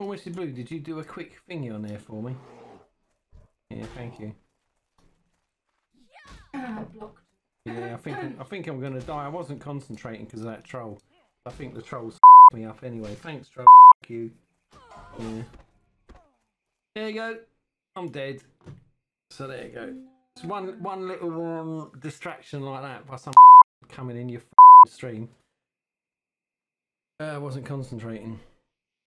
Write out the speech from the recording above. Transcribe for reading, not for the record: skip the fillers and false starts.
Oh, Mr. Blue, did you do a quick thingy on there for me? Yeah, thank you. Blocked. Yeah, I think I'm gonna die. I wasn't concentrating because of that troll. I think the troll s***ed me up anyway. Thanks, troll. F*** you. Yeah. There you go. I'm dead. So there you go. It's one little distraction like that by some coming in your f***ing stream. I wasn't concentrating.